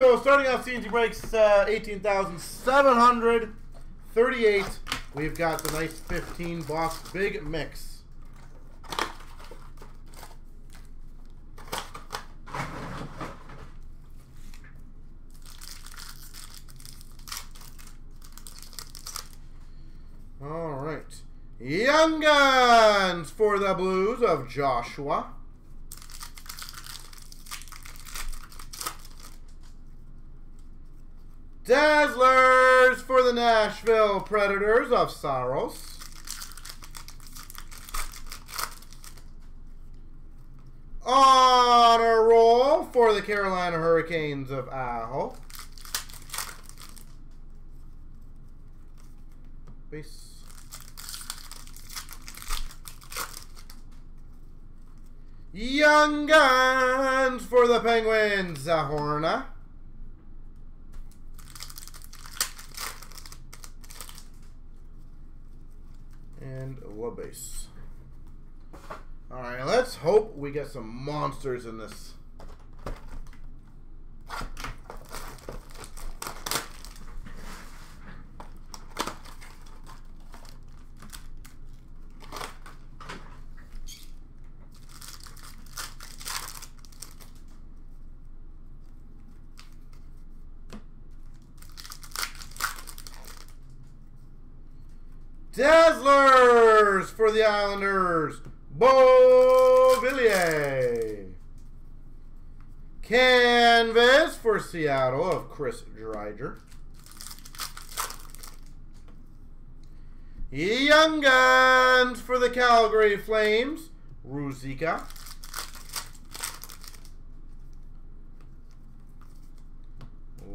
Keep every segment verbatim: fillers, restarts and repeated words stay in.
So starting off C and C breaks uh, eighteen thousand seven hundred thirty-eight. We've got the nice fifteen box big mix. All right, Young Guns for the Blues of Joshua. Dazzlers for the Nashville Predators of Soros. Honor Roll for the Carolina Hurricanes of Aho. Base. Young Guns for the Penguins, Zahorna. And Lovas. All right, let's hope we get some monsters in this. Dazzlers for the Islanders, Beauvillier. Canvas for Seattle of Chris Dreiger. Young Guns for the Calgary Flames, Ruzicka.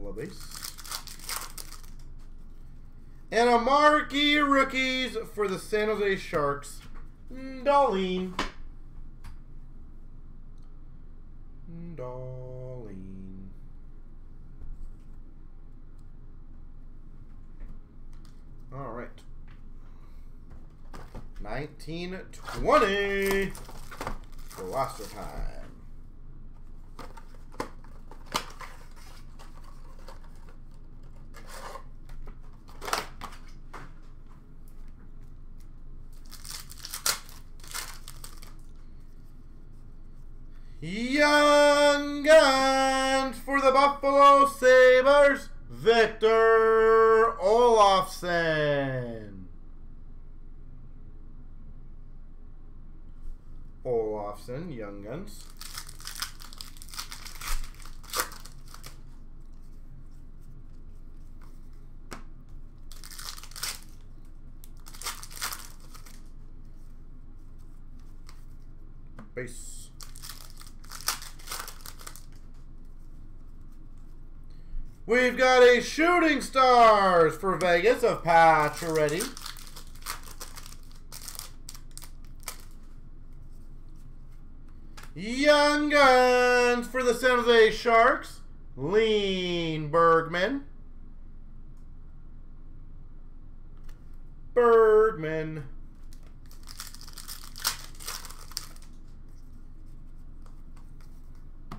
Lovas. And a marquee rookies for the San Jose Sharks, M'Dolin. M'Dolin. All right. nineteen twenty for lots of time. Young Guns for the Buffalo Sabres, Victor Olofsson. Olofsson, Young Guns. Base. We've got a Shooting Stars for Vegas of Patterson Ovation. Young Guns for the San Jose Sharks, Lean Bergman. Bergman.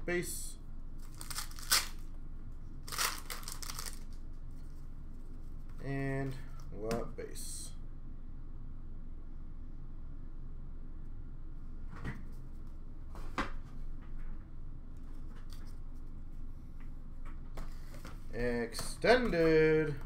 Base. And what base? Extended.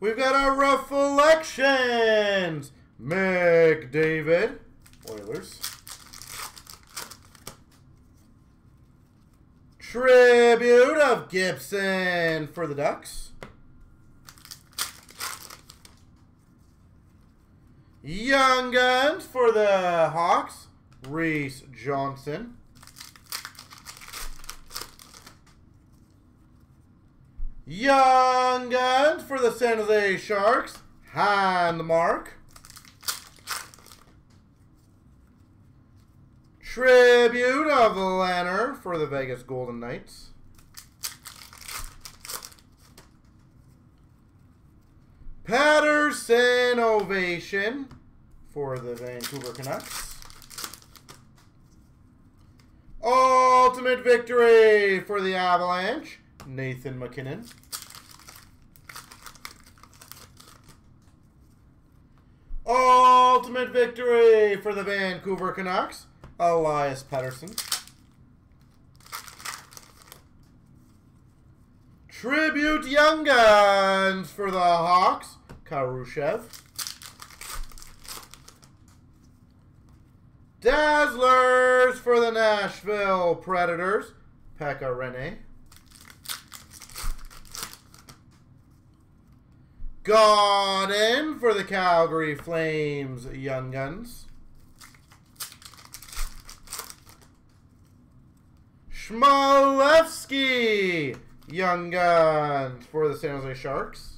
We've got our Reflections, McDavid, Oilers. Tribute of Gibson for the Ducks. Young Guns for the Hawks, Reese Johnson. Young Guns for the San Jose Sharks, Hand Mark. Tribute of Lanner for the Vegas Golden Knights. Patterson Ovation for the Vancouver Canucks. Ultimate Victory for the Avalanche, Nathan McKinnon. Ultimate Victory for the Vancouver Canucks, Elias Pettersson. Tribute Young Guns for the Hawks, Karushev. Dazzlers for the Nashville Predators, Pekka Rene. Godin for the Calgary Flames, Young Guns. Schmalevsky, Young Guns for the San Jose Sharks.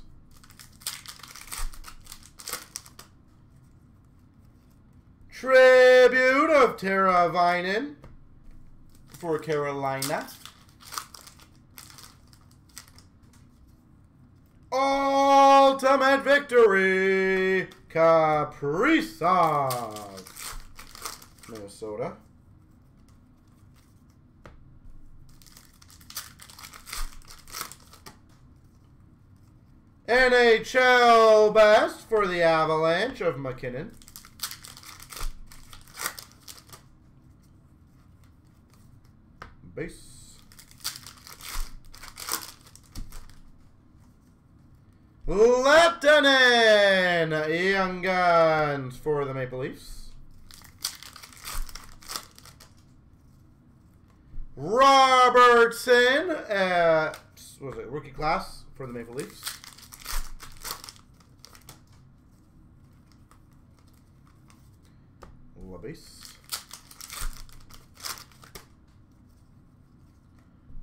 Tribute of Tara Vinen for Carolina. Ultimate Victory, Kaprizov, Minnesota. N H L Best for the Avalanche of McKinnon. Base. Lettonen, Young Guns for the Maple Leafs. Robertson, uh, what was it, rookie class for the Maple Leafs. Lovas.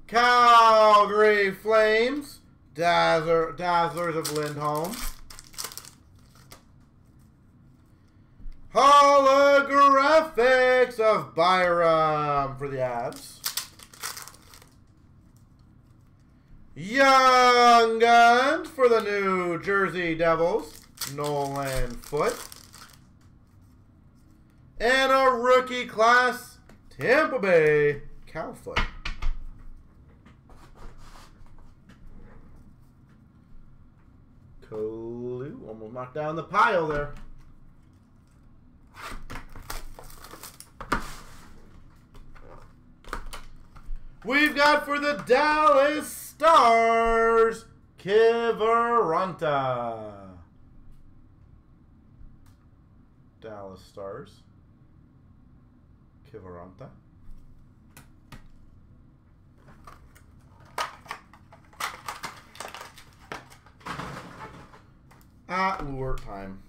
Calgary Flames, Dazzler, Dazzlers of Lindholm. Holographics of Byram for the Avs. Young Guns for the New Jersey Devils, Nolan Foote. And a rookie class, Tampa Bay, Cowfoot. Kalu almost knocked down the pile there. We've got for the Dallas Stars, Kivaranta. Dallas Stars. Kivaranta. At lure time.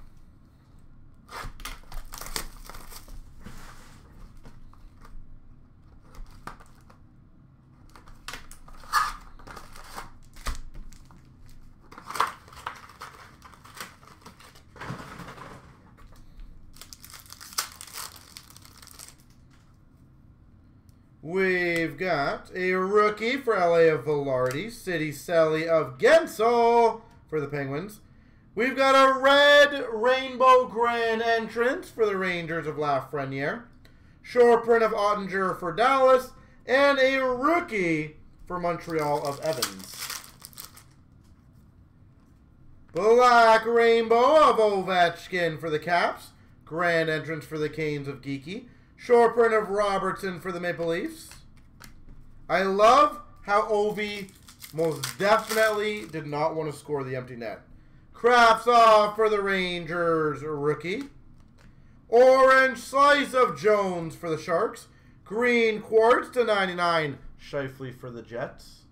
We've got a rookie for L A of Velarde, City Selly of Gensel for the Penguins. We've got a red rainbow grand entrance for the Rangers of Lafreniere, short print of Ottinger for Dallas, and a rookie for Montreal of Evans. Black rainbow of Ovechkin for the Caps, grand entrance for the Canes of Geeky. Short print of Robertson for the Maple Leafs. I love how Ovi most definitely did not want to score the empty net. Craftsaw for the Rangers, rookie. Orange slice of Jones for the Sharks. Green quartz to ninety-nine, Shifley for the Jets.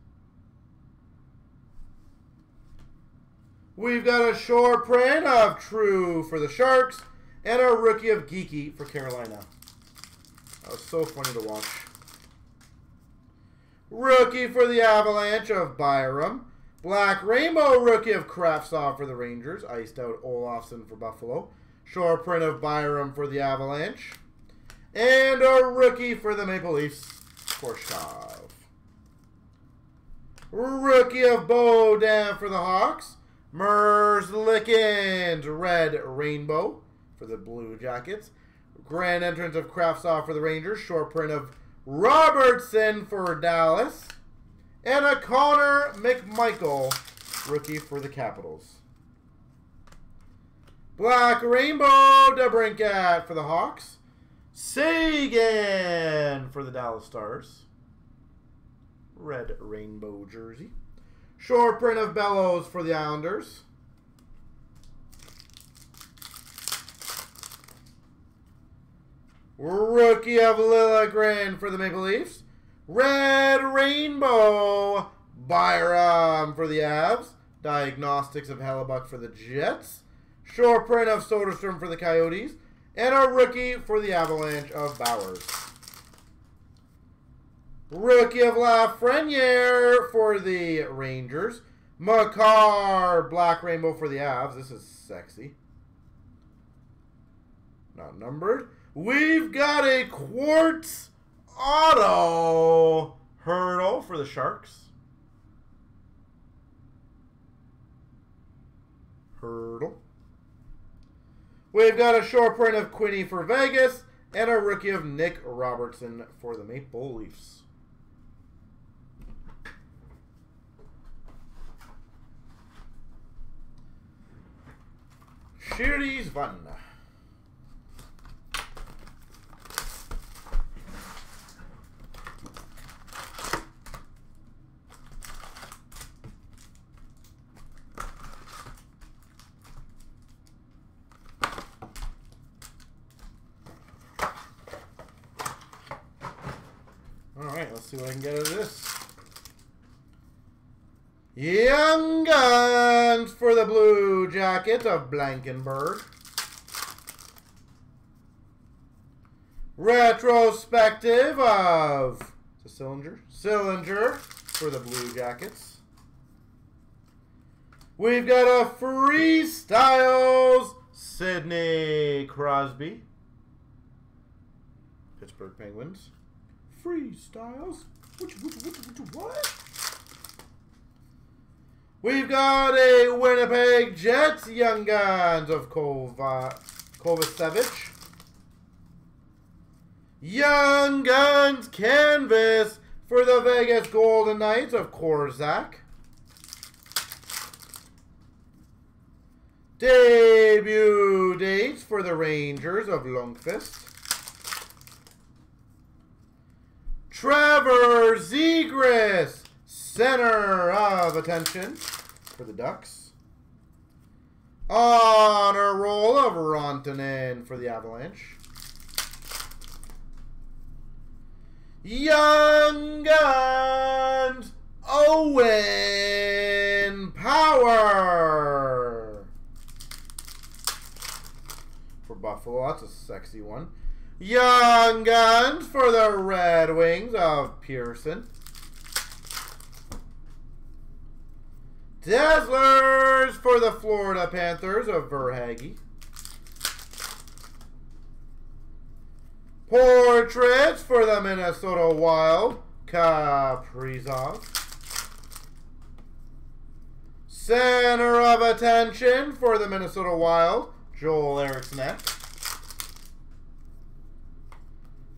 We've got a short print of True for the Sharks and a rookie of Geeky for Carolina. That was so funny to watch. Rookie for the Avalanche of Byram. Black rainbow rookie of Craftsaw for the Rangers. Iced out Olofsson for Buffalo. Short print of Byram for the Avalanche. And a Rookie for the Maple Leafs, Karushev. Rookie of Beaudin for the Hawks. Merzlikins, Red Rainbow for the Blue Jackets. Grand entrance of Craftsaw for the Rangers. Short print of Robertson for Dallas. And a Connor McMichael, rookie for the Capitals. Black Rainbow, DeBrincat for the Hawks. Sagan for the Dallas Stars. Red Rainbow jersey. Short print of Bellows for the Islanders. Rookie of Liljegren for the Maple Leafs. Red Rainbow, Byram for the Avs. Diagnostics of Hellebuyck for the Jets. Short print of Soderstrom for the Coyotes. And a rookie for the Avalanche of Bowers. Rookie of Lafreniere for the Rangers. Makar, Black Rainbow for the Avs. This is sexy. Not numbered. We've got a Quartz Auto Hurdle for the Sharks. Hurdle. We've got a short print of Quinny for Vegas. And a rookie of Nick Robertson for the Maple Leafs. Cheers, Van. See what I can get out of this. Young Guns for the Blue Jackets of Blankenburg. Retrospective of Sillinger. Sillinger for the Blue Jackets. We've got a Freestyles Sidney Crosby. Pittsburgh Penguins. Freestyles. What, what, what, what? We've got a Winnipeg Jets Young Guns of Kova, Kovacevic. Young Guns Canvas for the Vegas Golden Knights of Korzak. Debut dates for the Rangers of Lundqvist. Trevor Zegras, center of attention for the Ducks. Honor roll of Rantanen for the Avalanche. Young Guns, Owen Power for Buffalo. That's a sexy one. Young Guns for the Red Wings of Pearson. Dazzlers for the Florida Panthers of Verhaeghe. Portraits for the Minnesota Wild, Kaprizov. Center of attention for the Minnesota Wild, Joel Eriksson.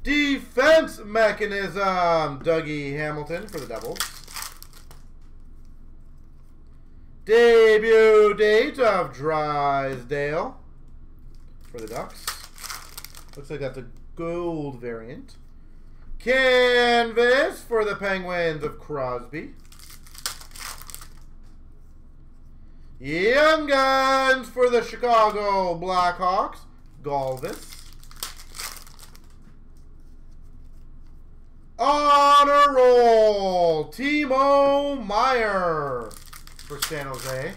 Defense mechanism, Dougie Hamilton for the Devils. Debut date of Drysdale for the Ducks. Looks like that's a gold variant. Canvas for the Penguins of Crosby. Young Guns for the Chicago Blackhawks, Galvis. Honor roll, Timo Meyer for San Jose.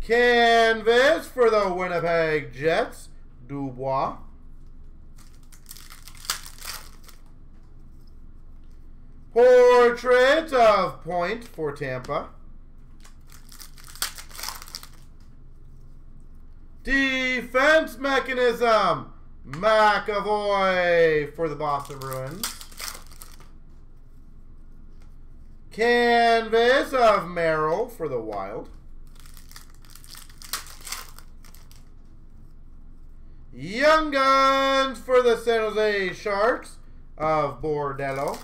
Canvas for the Winnipeg Jets, Dubois. Portrait of Point for Tampa. Defense mechanism, McAvoy for the Boston Bruins. Canvas of Merrill for the Wild. Young Guns for the San Jose Sharks of Bordello.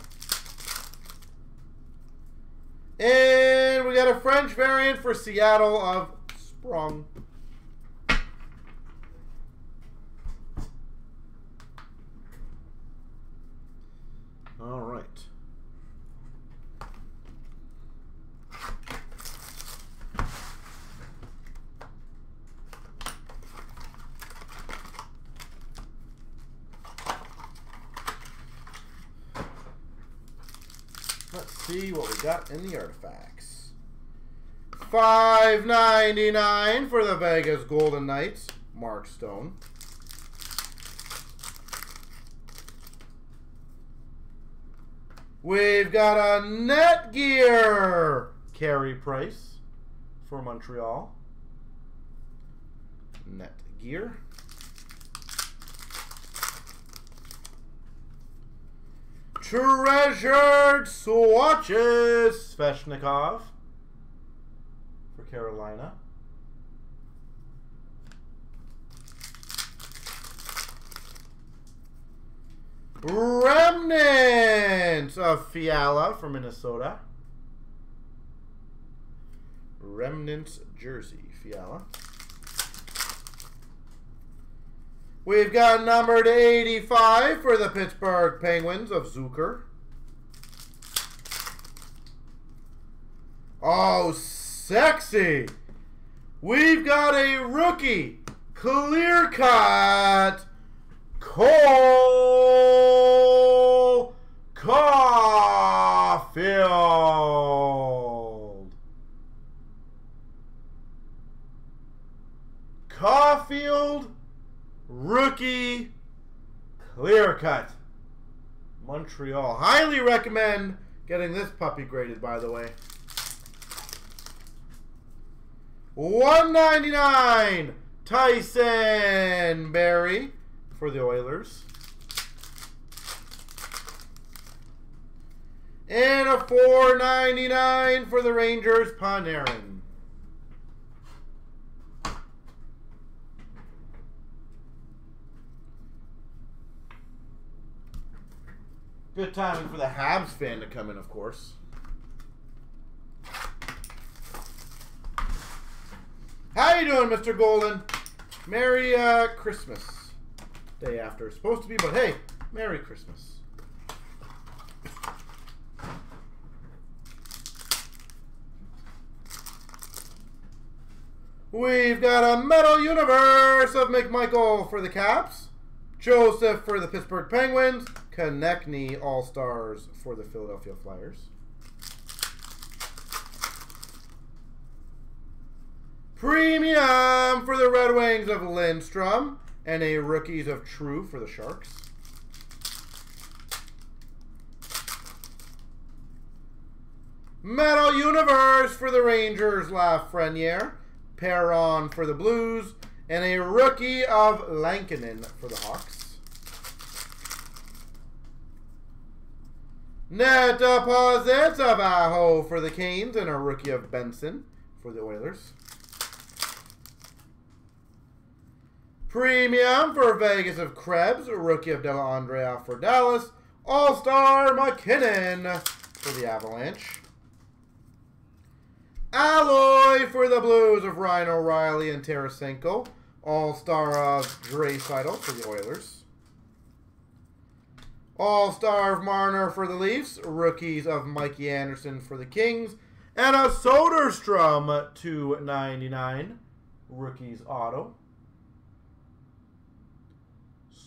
And we got a French variant for Seattle of Sprong. All right. Let's see what we got in the artifacts. five ninety-nine for the Vegas Golden Knights, Mark Stone. We've got a Netgear Carey Price for Montreal. Netgear. Treasured Swatches, Sveshnikov for Carolina. Remnants of Fiala for Minnesota. Remnants jersey, Fiala. We've got number eighty-five for the Pittsburgh Penguins of Zucker. Oh, sexy. We've got a rookie clear cut. Cole Caulfield. Caulfield rookie clear cut. Montreal. Highly recommend getting this puppy graded, by the way. one ninety-nine Tyson Berry for the Oilers. And a four ninety-nine for the Rangers, Panarin. Good timing for the Habs fan to come in, of course. How you doing, Mister Golden? Merry uh, Christmas. Day after it's supposed to be, but hey, Merry Christmas. We've got a Metal Universe of McMichael for the Caps, Joseph for the Pittsburgh Penguins, Konechny All-Stars for the Philadelphia Flyers. Premium for the Red Wings of Lindstrom. And a Rookies of True for the Sharks. Metal Universe for the Rangers, Lafreniere. Perron for the Blues. And a Rookie of Lankinen for the Hawks. Net Deposits of Aho for the Canes. And a Rookie of Benson for the Oilers. Premium for Vegas of Krebs, Rookie of Delandrea for Dallas, All-Star McKinnon for the Avalanche. Alloy for the Blues of Ryan O'Reilly and Tarasenko, All-Star of Draisaitl for the Oilers. All-Star of Marner for the Leafs, Rookies of Mikey Anderson for the Kings, and a Soderstrom two ninety-nine, Rookies Auto.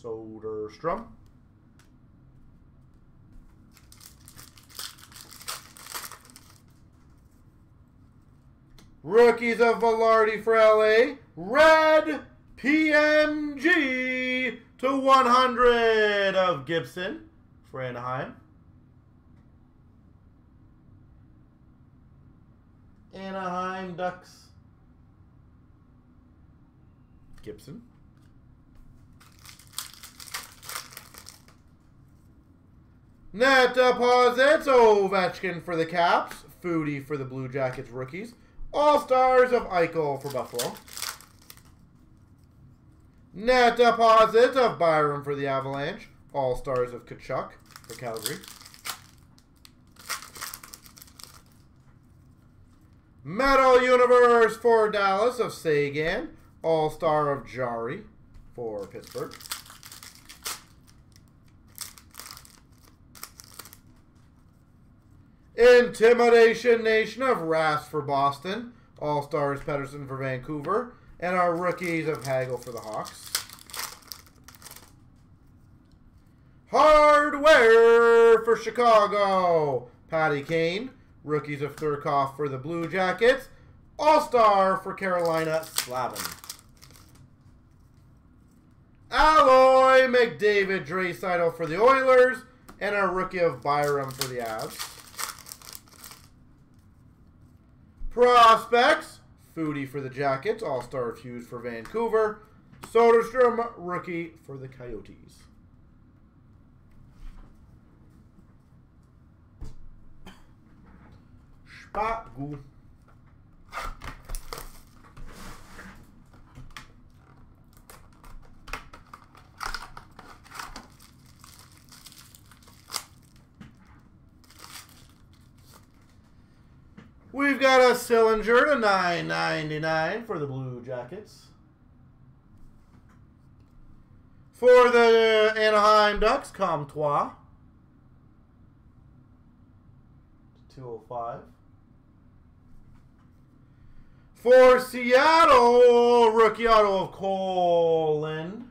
Soderstrom. Rookies of Velarde for L A. Red P M G to one hundred of Gibson for Anaheim. Anaheim Ducks. Gibson. Net deposits, Ovechkin for the Caps, Foodie for the Blue Jackets rookies, All-Stars of Eichel for Buffalo. Net deposits of Byram for the Avalanche, All-Stars of Kachuk for Calgary. Metal Universe for Dallas of Sagan, All-Star of Jari for Pittsburgh. Intimidation Nation of Rask for Boston, All-Stars Pettersson for Vancouver, and our rookies of Hagel for the Hawks. Hardware for Chicago, Patty Kane, rookies of Thurkoff for the Blue Jackets, All-Star for Carolina, Slavin. Alloy, McDavid, Draisaitl for the Oilers, and our rookie of Byram for the Avs. Prospects, Foodie for the Jackets, All-Star of Hughes for Vancouver, Soderstrom, rookie for the Coyotes. Spagu. We've got a Sillinger to nine ninety-nine for the Blue Jackets. For the Anaheim Ducks, Comtois. two oh five. For Seattle, rookie auto of Colin.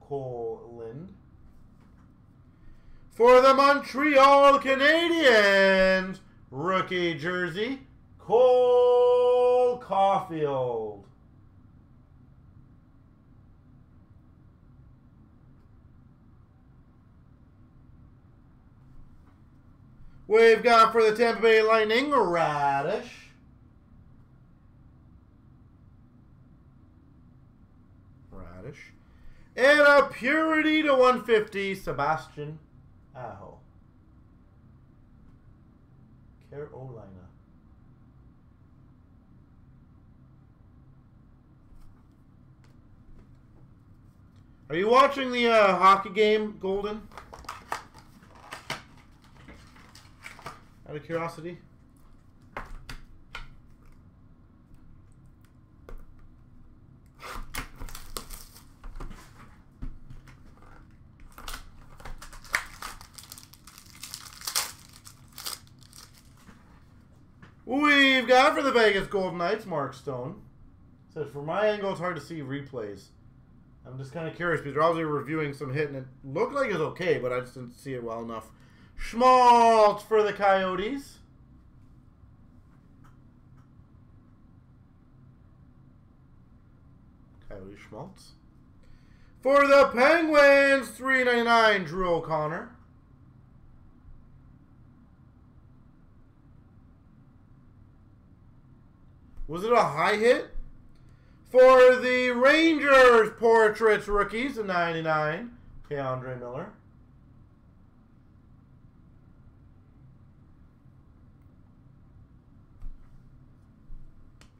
Colin. For the Montreal Canadiens, rookie jersey, Cole Caulfield. We've got for the Tampa Bay Lightning, Radish. Radish. And a Purity to one fifty, Sebastian Aho. Carolina. Are you watching the uh, hockey game, Golden? Out of curiosity. We've got for the Vegas Golden Knights, Mark Stone. It says, from my angle, it's hard to see replays. I'm just kind of curious because they're obviously reviewing some hit and it looked like it was okay, but I just didn't see it well enough. Schmaltz for the Coyotes. Coyote Schmaltz. For the Penguins, three ninety-nine, Drew O'Connor. Was it a high hit? For the Rangers, Portraits Rookies, a ninety-nine, Keandre Miller.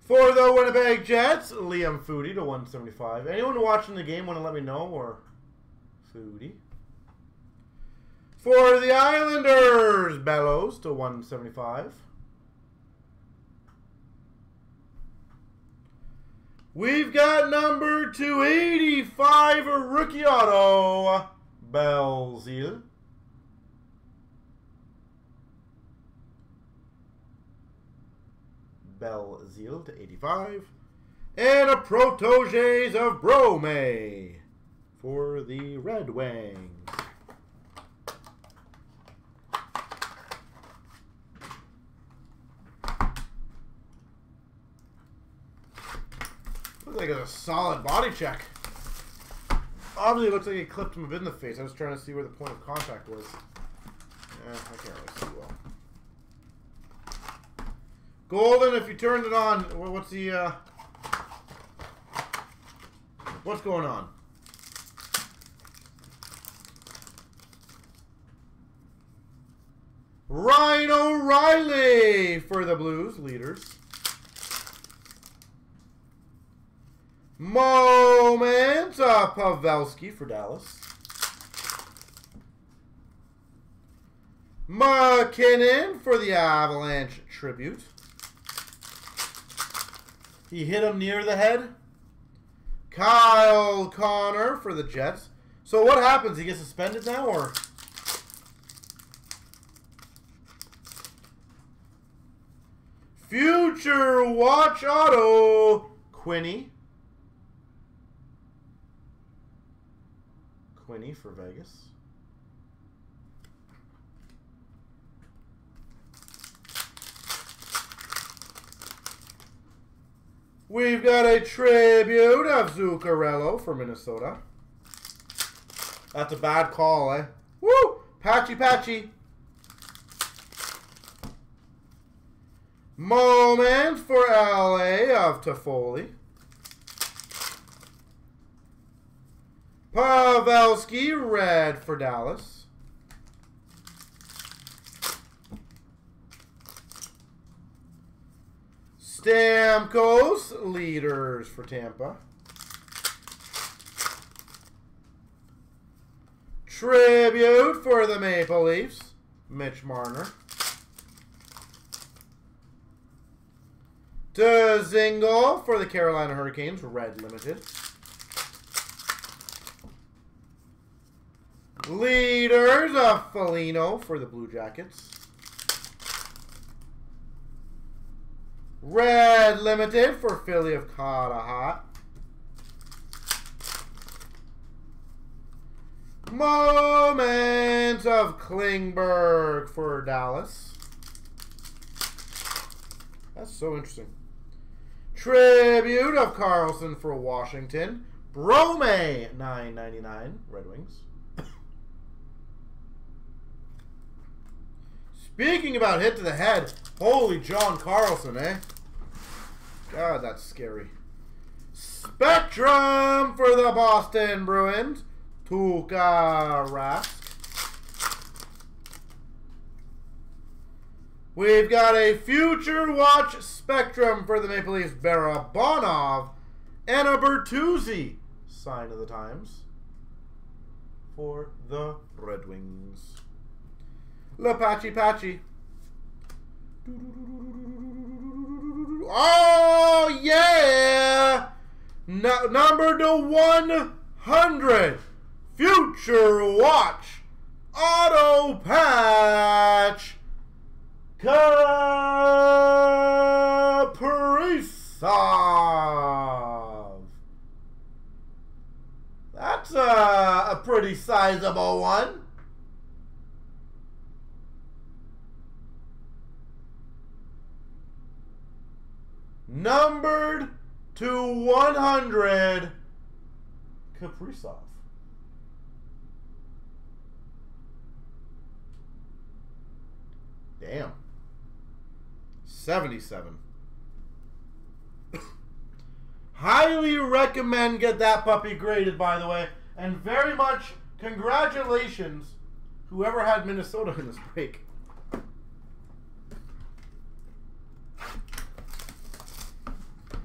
For the Winnipeg Jets, Liam Foodie to one seventy-five. Anyone watching the game want to let me know? Or Foodie. For the Islanders, Bellows to one seventy-five. We've got number two eighty-five, a rookie auto, Belzile. Belzile to eighty-five. And a Protoges of Brome for the Red Wings. Looks like a solid body check. Obviously, it looks like he clipped him a bit in the face. I was trying to see where the point of contact was. Yeah, I can't really see well. Golden, if you turned it on, what's the, uh, what's going on? Ryan O'Reilly for the Blues, leaders. Moment, uh, Pavelski for Dallas. McKinnon for the Avalanche tribute. He hit him near the head. Kyle Connor for the Jets. So what happens? He gets suspended now, or? Future Watch Auto, Quinny. Quinny for Vegas. We've got a tribute of Zuccarello for Minnesota. That's a bad call, eh? Woo! Patchy, patchy. Moment for L A of Toffoli. Pavelski, red for Dallas. Stamkos, leaders for Tampa. Tribute for the Maple Leafs, Mitch Marner. Dzingel for the Carolina Hurricanes, red limited. Leaders of Foligno for the Blue Jackets. Red limited for Philly of Kanahat. Moment of Klingberg for Dallas. That's so interesting. Tribute of Carlson for Washington. Brome, nine ninety-nine, Red Wings. Speaking about hit to the head, holy John Carlson, eh? God, that's scary. Spectrum for the Boston Bruins. Tuukka Rask. We've got a Future Watch Spectrum for the Maple Leafs, Barabanov, and a Bertuzzi, sign of the times, for the Red Wings. La Patchy Patchy. Oh, yeah! No, number to one hundred. Future Watch Auto Patch. Kaprizov. That's a, a pretty sizable one. Numbered to one hundred, Kaprizov. Damn. seventy-seven. Highly recommend get that puppy graded, by the way. And very much congratulations, whoever had Minnesota in this break.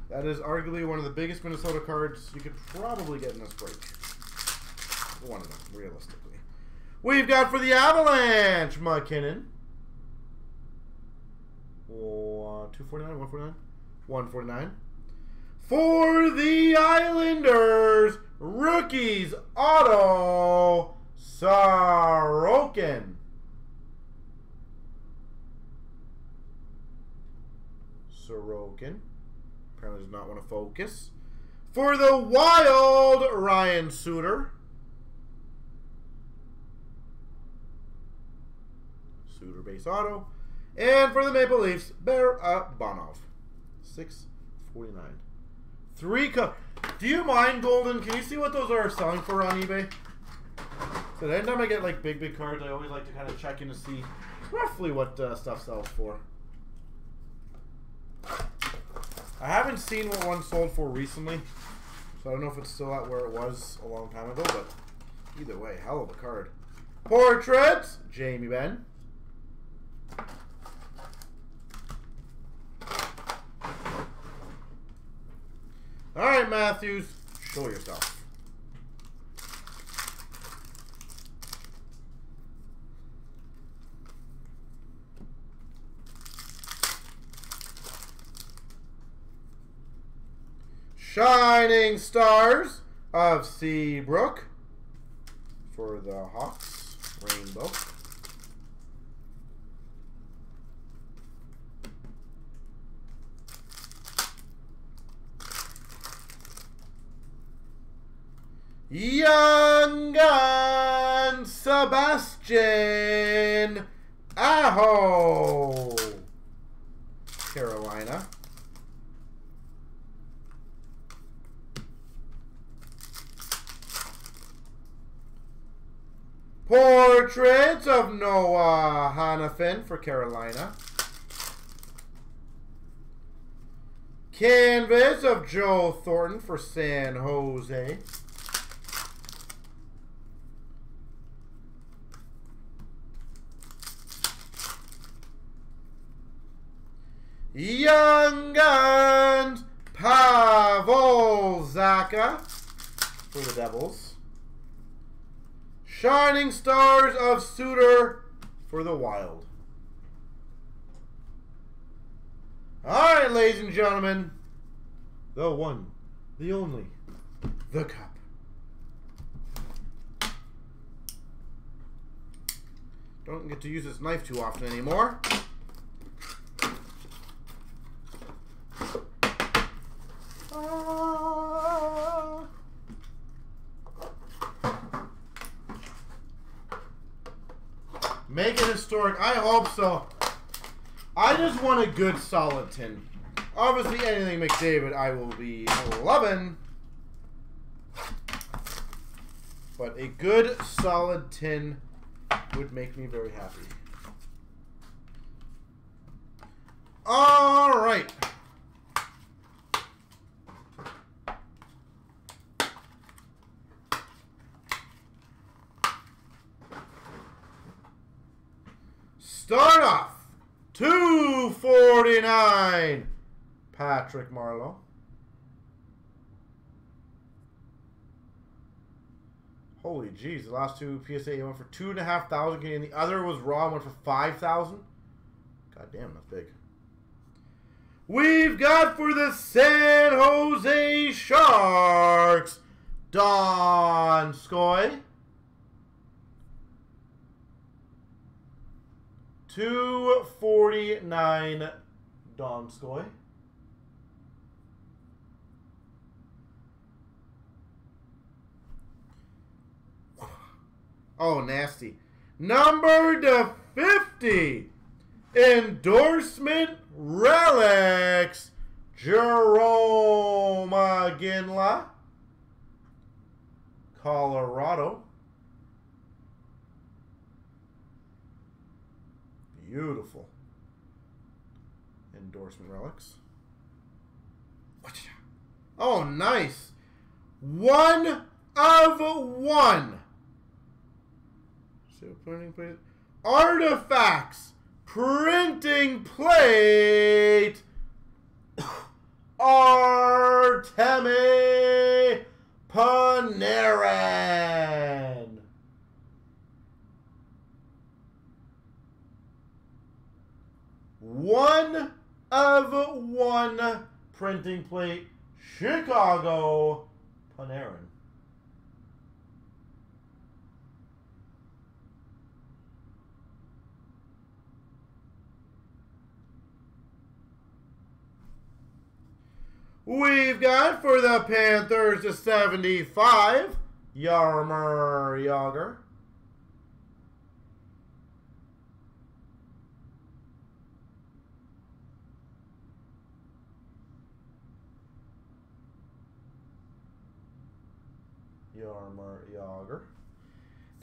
That is arguably one of the biggest Minnesota cards you could probably get in this break. One of them, realistically. We've got for the Avalanche, McKinnon. Uh, two forty-nine, one forty-nine, one forty-nine. For the Islanders, rookies auto, Sorokin. Sorokin. Apparently does not want to focus. For the Wild, Ryan Suter. Suter base auto. And for the Maple Leafs, Barabanov. six forty-nine. Three cup. Do you mind, Golden? Can you see what those are selling for on eBay? So every time I get like big, big cards, I always like to kind of check in to see roughly what uh, stuff sells for. I haven't seen what one sold for recently, so I don't know if it's still at where it was a long time ago, but either way, hell of a card. Portraits, Jamie Benn. Matthews, show yourself. Shining Stars of Seabrook for the Hawks, Rainbow. Young Gun Sebastian Aho, Carolina. Portraits of Noah Hanifin for Carolina. Canvas of Joe Thornton for San Jose. Young Guns Pavel Zaka for the Devils. Shining Stars of Suter for the Wild. All right, ladies and gentlemen, the one, the only, the cup. Don't get to use this knife too often anymore. Ah. Make it historic. I hope so. I just want a good solid tin. Obviously, anything McDavid I will be loving. But a good solid tin would make me very happy. All right. Start off, two forty-nine, Patrick Marleau. Holy jeez, the last two P S A, he went for two thousand five hundred Canadian. The other was raw, went for five thousand. God damn, that's big. We've got for the San Jose Sharks, Donskoy. two forty-nine Donskoy. Oh, nasty. Number to fifty. Endorsement Relics. Jerome Ginla. Colorado. Beautiful endorsement relics. Oh, nice. One of one. Artifacts. Printing plate. Artemi Panarin. One of one printing plate, Chicago Panarin. We've got for the Panthers to seventy-five, Jaromir Jagr. Jaromir Jagr.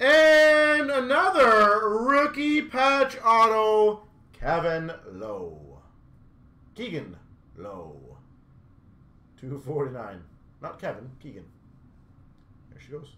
And another rookie patch auto, Kevin Lowe. Keegan Lowe. two forty-nine. Not Kevin, Keegan. There she goes.